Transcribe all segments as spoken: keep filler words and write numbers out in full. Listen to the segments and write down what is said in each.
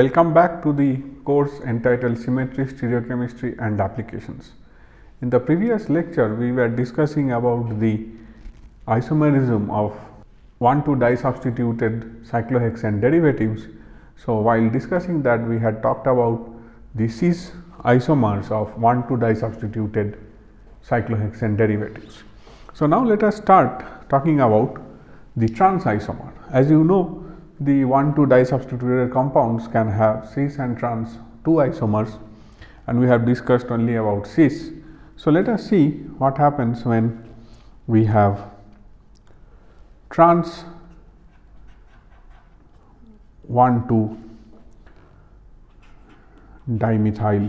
Welcome back to the course entitled Symmetry, Stereochemistry and Applications. In the previous lecture, we were discussing about the isomerism of one two disubstituted cyclohexane derivatives. So, while discussing that, we had talked about the cis isomers of one two disubstituted cyclohexane derivatives. So, now let us start talking about the trans isomer. As you know, the one two disubstituted compounds can have cis and trans two isomers, and we have discussed only about cis. So, let us see what happens when we have trans one two dimethyl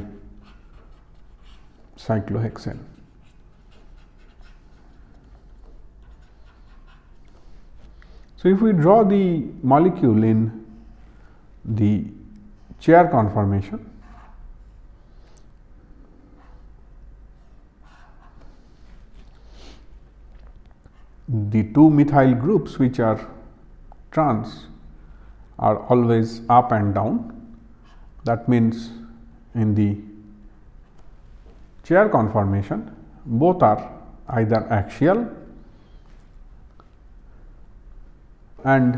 cyclohexane. So, if we draw the molecule in the chair conformation, the two methyl groups which are trans are always up and down. That means, in the chair conformation, both are either axial and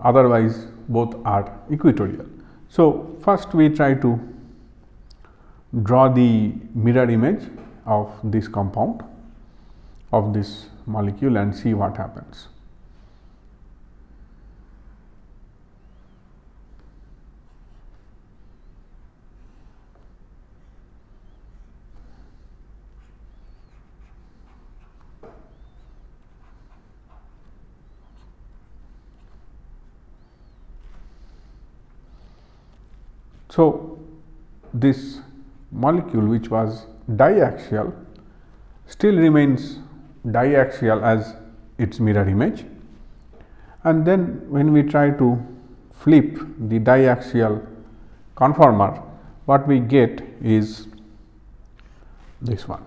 otherwise both are equatorial. So, first we try to draw the mirror image of this compound, of this molecule, and see what happens. So, this molecule, which was diaxial, still remains diaxial as its mirror image, and then when we try to flip the diaxial conformer, what we get is this one.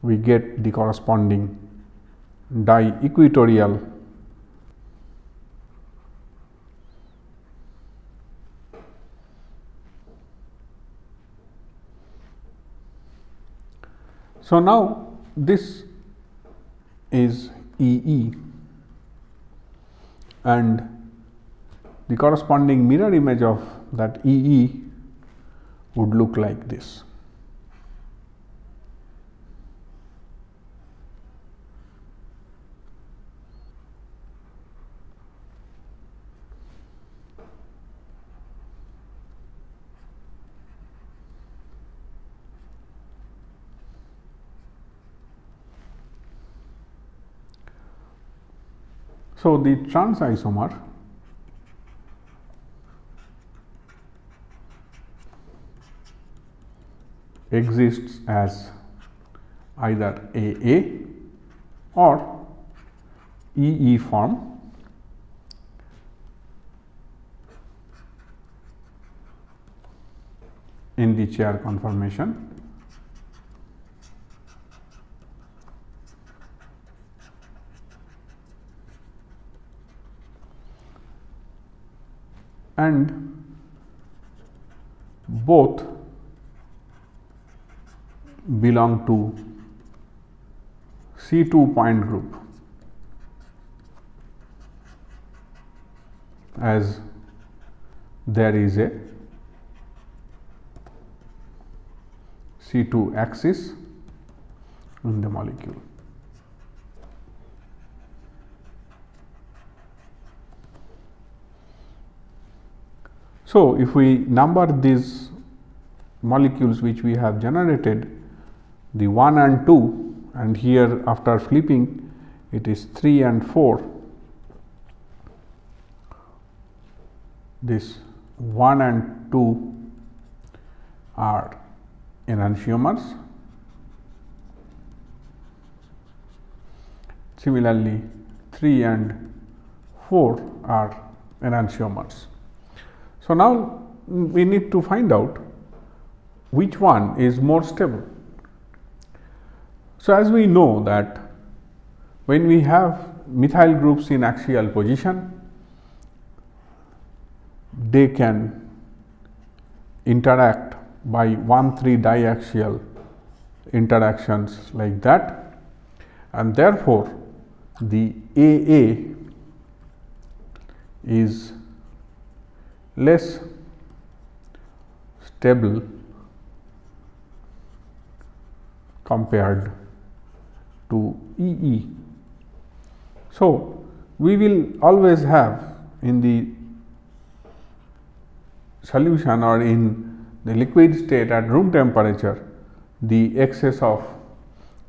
We get the corresponding diequatorial . So, now this is E E and the corresponding mirror image of that E E would look like this. So, the trans isomer exists as either A A or E E form, in the chair conformation. And both belong to C two point group as there is a C two axis in the molecule. So, if we number these molecules which we have generated, the one and two, and here after flipping it is three and four, this one and two are enantiomers. Similarly, three and four are enantiomers. So, now we need to find out which one is more stable. So, as we know that when we have methyl groups in axial position, they can interact by one three diaxial interactions like that, and therefore, the A A is less stable compared to E E. So, we will always have in the solution or in the liquid state at room temperature the excess of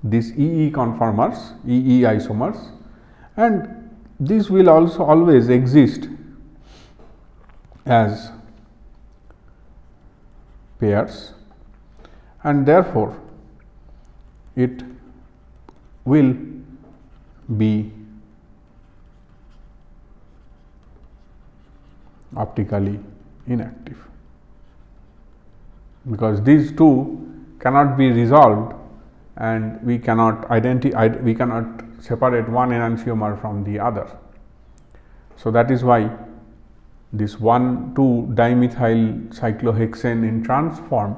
these E E conformers, E E isomers, and this will also always exist as pairs, and therefore, it will be optically inactive, because these two cannot be resolved and we cannot identify, we cannot separate one enantiomer from the other. So, that is why this one two dimethyl cyclohexane in trans form,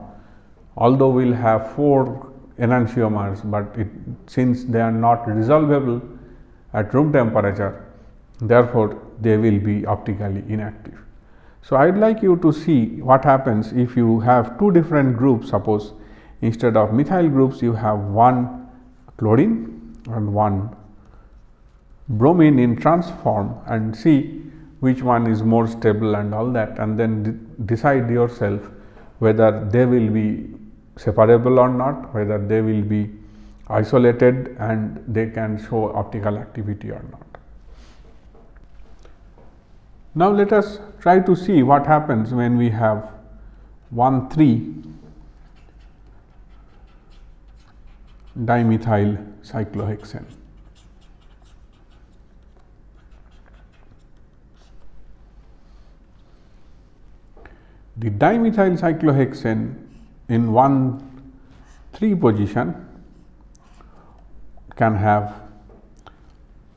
although we will have four enantiomers, but it, since they are not resolvable at room temperature, therefore, they will be optically inactive. So, I would like you to see what happens if you have two different groups. Suppose instead of methyl groups you have one chlorine and one bromine in trans form, and see which one is more stable and all that, and then de- decide yourself whether they will be separable or not, whether they will be isolated and they can show optical activity or not. Now, let us try to see what happens when we have one three dimethyl cyclohexane. The dimethyl cyclohexane in one three position can have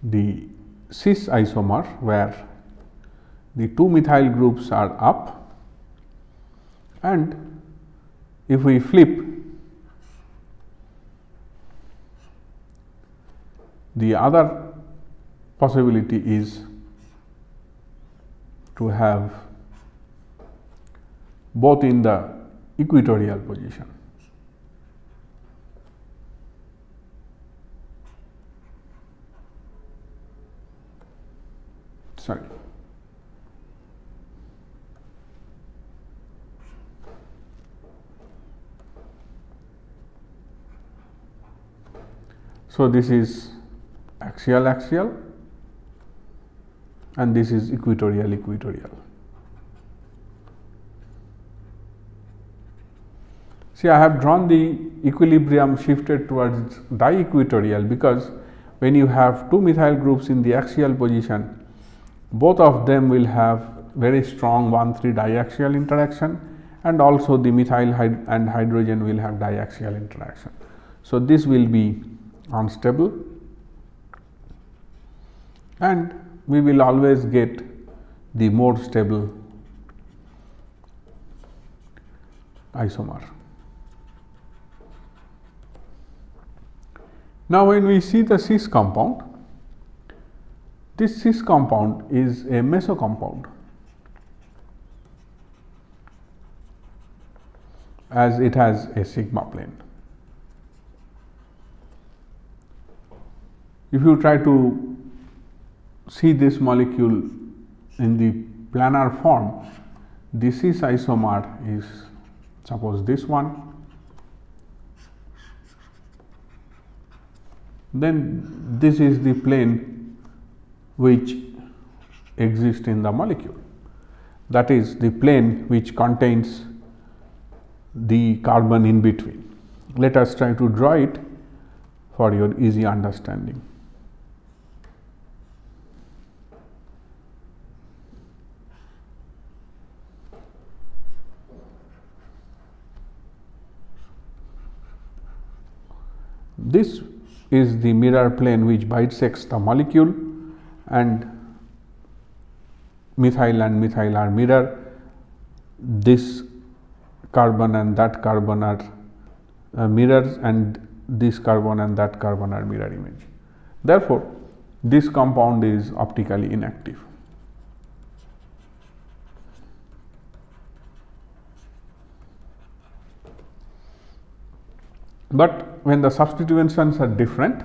the cis isomer where the two methyl groups are up, and if we flip the other possibility is to have both in the equatorial position. Sorry. So, this is axial axial and this is equatorial equatorial. See, I have drawn the equilibrium shifted towards di-equatorial, because when you have two methyl groups in the axial position, both of them will have very strong one three diaxial interaction, and also the methyl hyd- and hydrogen will have diaxial interaction. So, this will be unstable, and we will always get the more stable isomer. Now, when we see the cis compound, this cis compound is a meso compound, as it has a sigma plane. If you try to see this molecule in the planar form, the cis isomer is, suppose this one, then this is the plane which exists in the molecule. that is the plane which contains the carbon in between. Let us try to draw it for your easy understanding. This is the mirror plane which bisects the molecule, and methyl and methyl are mirror. This carbon and that carbon are uh, mirrors, and this carbon and that carbon are mirror image. Therefore, this compound is optically inactive. But when the substitutions are different,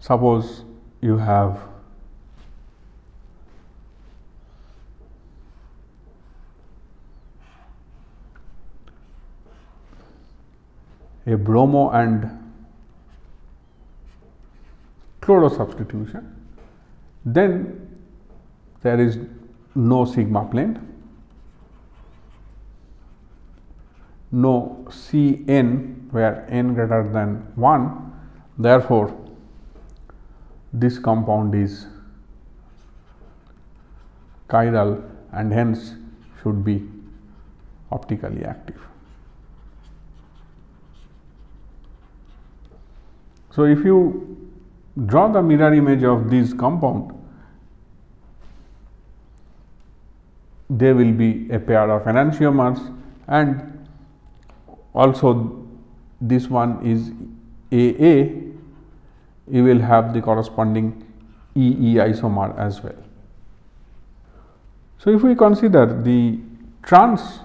suppose you have a bromo and chloro substitution, then there is no sigma plane, no C n where n greater than one. Therefore, this compound is chiral and hence should be optically active. So, if you draw the mirror image of these compound, they will be a pair of enantiomers, and also this one is A A, you will have the corresponding E E isomer as well. So, if we consider the trans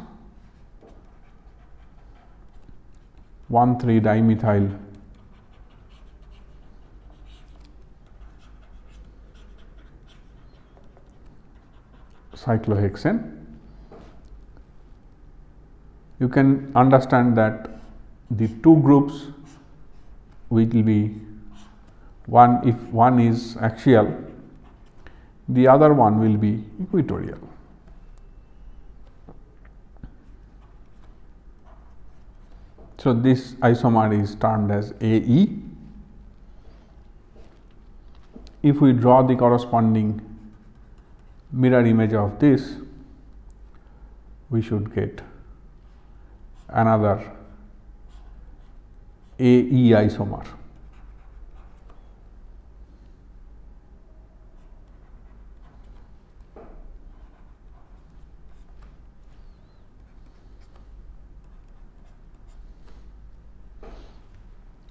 one three dimethyl cyclohexane, you can understand that the two groups will be one, if one is axial, the other one will be equatorial. So, this isomer is termed as A E. If we draw the corresponding mirror image of this, we should get another A E isomer.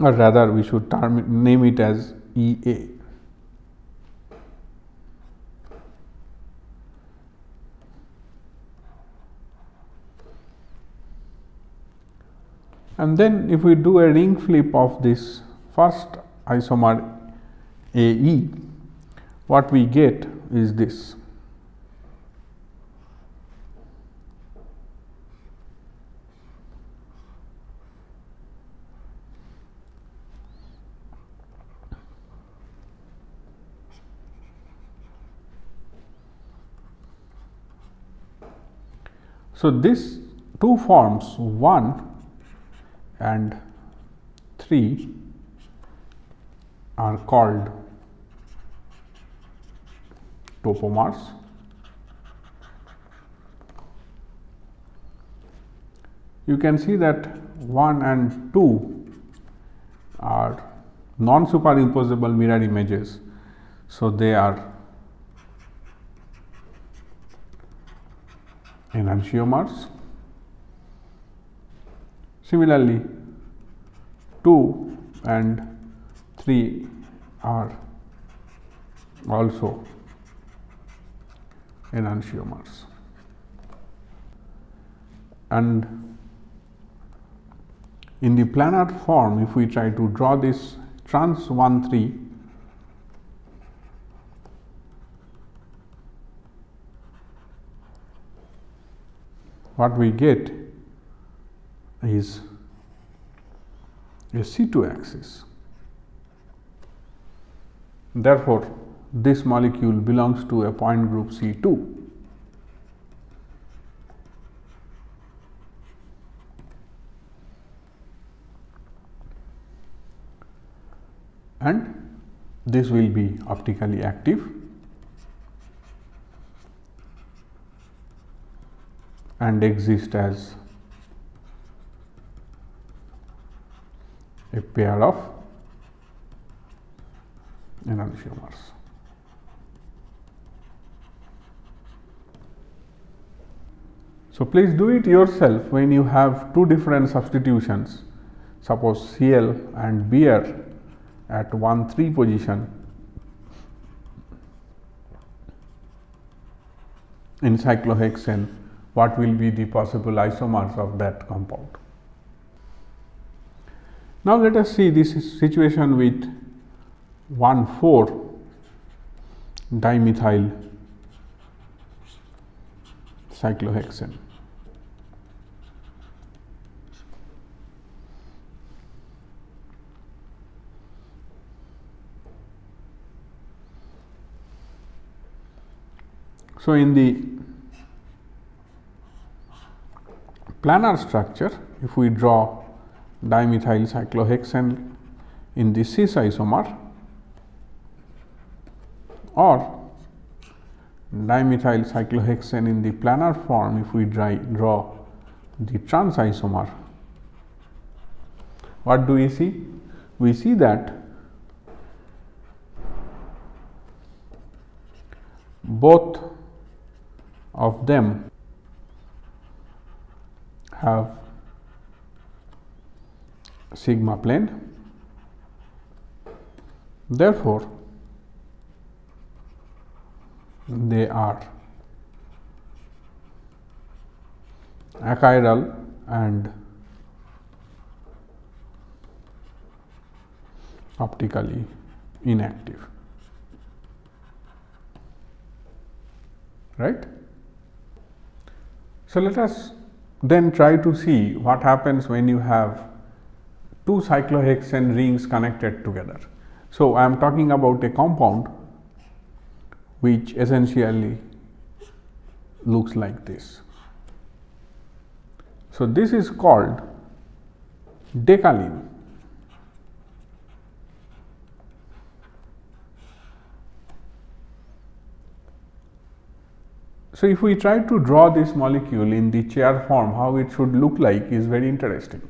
Or rather, we should term it, name it as E A. And then if we do a ring flip of this first isomer A E, what we get is this. So, these two forms one and three are called topomers, you can see that one and two are non superimposable mirror images. So, they are enantiomers. Similarly, two and three are also enantiomers, and in the planar form, if we try to draw this trans one three what we get is a C two axis. Therefore, this molecule belongs to a point group C two. and this will be optically active and exist as a pair of enantiomers. So, please do it yourself when you have two different substitutions, suppose C L and beer at one three position in cyclohexane, what will be the possible isomers of that compound. Now, let us see this situation with one four dimethyl cyclohexane. So, in the planar structure, if we draw dimethyl cyclohexane in the cis isomer or dimethyl cyclohexane in the planar form, if we dry, draw the trans isomer, what do we see? We see that both of them have sigma plane. Therefore, they are achiral and optically inactive, right? So, let us then try to see what happens when you have two cyclohexane rings connected together. So, I am talking about a compound which essentially looks like this. So, this is called decalin. So, if we try to draw this molecule in the chair form, how it should look like is very interesting.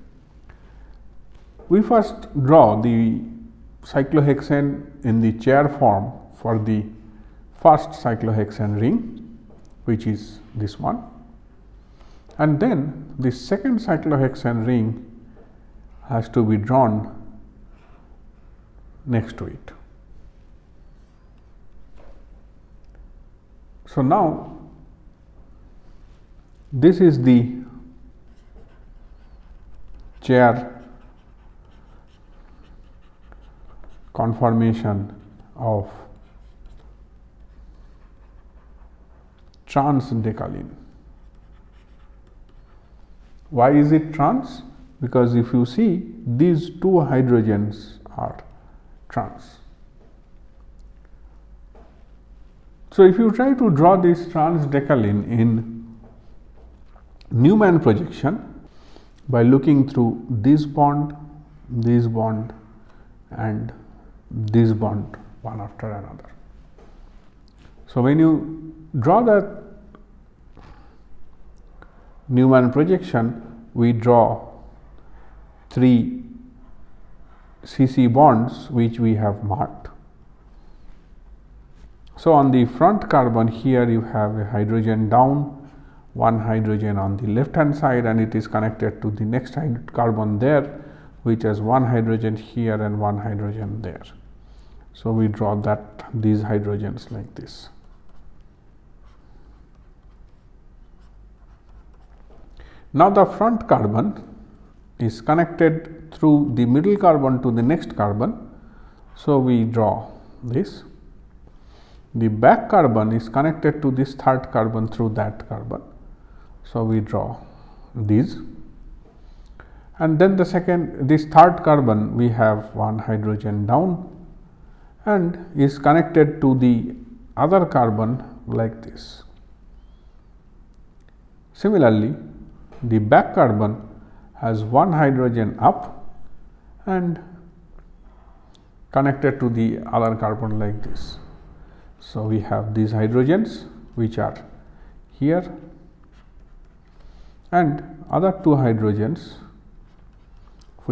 We first draw the cyclohexane in the chair form for the first cyclohexane ring, which is this one, and then the second cyclohexane ring has to be drawn next to it. So, now this is the chair conformation of trans decalin. Why is it trans? Because if you see, these two hydrogens are trans. So, if you try to draw this trans decalin in Newman projection by looking through this bond, this bond and this bond one after another. So, when you draw that Newman projection, we draw three C C bonds which we have marked. So, on the front carbon here you have a hydrogen down, one hydrogen on the left hand side, and it is connected to the next carbon there, which has one hydrogen here and one hydrogen there. So, we draw that these hydrogens like this. Now, the front carbon is connected through the middle carbon to the next carbon. So, we draw this. The back carbon is connected to this third carbon through that carbon. So, we draw these, and then the second this third carbon we have one hydrogen down and is connected to the other carbon like this. Similarly, the back carbon has one hydrogen up and connected to the other carbon like this. So, we have these hydrogens which are here and other two hydrogens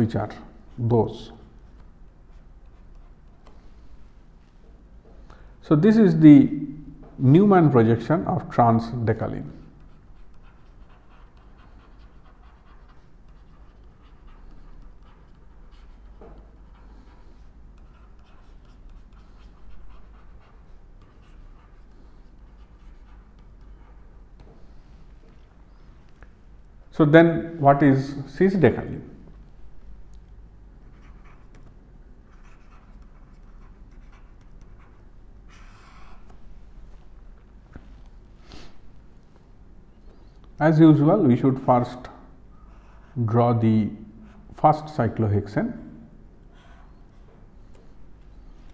which are those. So, this is the Newman projection of trans decalin. So, then what is cis decalin? As usual, we should first draw the first cyclohexane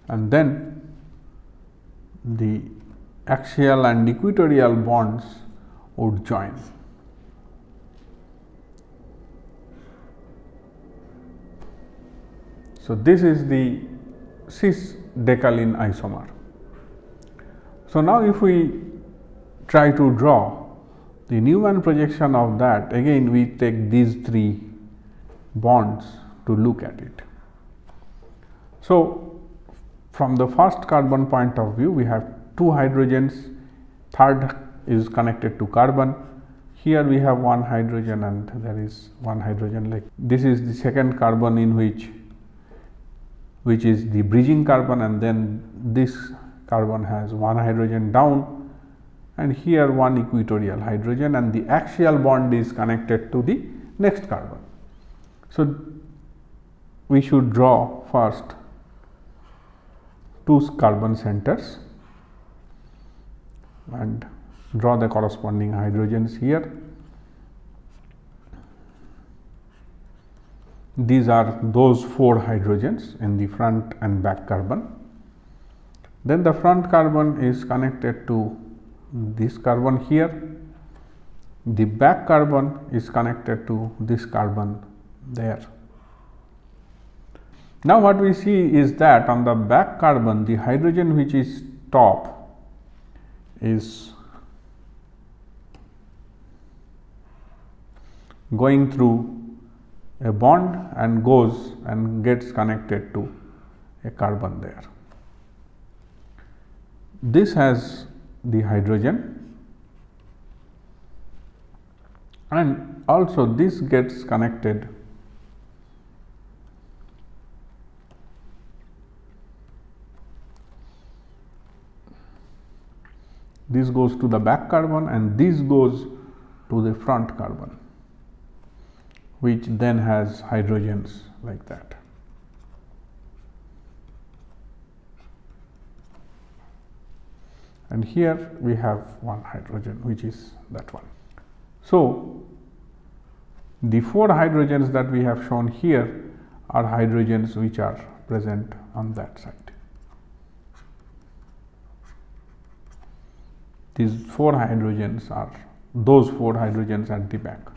and then the axial and equatorial bonds would join. So, this is the cis decalin isomer. So, now if we try to draw the Newman projection of that, again we take these three bonds to look at it. So, from the first carbon point of view, we have two hydrogens, third is connected to carbon. Here we have one hydrogen and there is one hydrogen like this is the second carbon in which which is the bridging carbon, and then this carbon has one hydrogen down and here one equatorial hydrogen, and the axial bond is connected to the next carbon. So, we should draw first two carbon centers and draw the corresponding hydrogens here. These are those four hydrogens in the front and back carbon. Then the front carbon is connected to this carbon here, the back carbon is connected to this carbon there. Now, what we see is that on the back carbon, the hydrogen which is top is going through a bond and goes and gets connected to a carbon there. This has the hydrogen and also this gets connected this goes to the back carbon and this goes to the front carbon, which then has hydrogens like that. And here we have one hydrogen, which is that one. So, the four hydrogens that we have shown here are hydrogens which are present on that side. These four hydrogens are those four hydrogens at the back.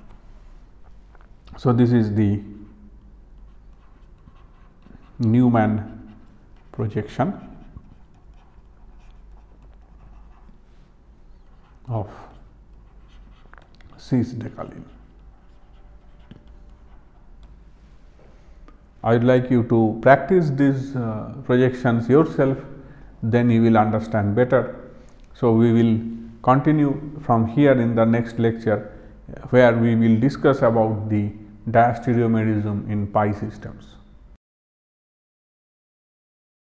So, this is the Newman projection of cis decalin. I would like you to practice these uh, projections yourself, then you will understand better. So, we will continue from here in the next lecture, where we will discuss about the diastereomerism in pi systems.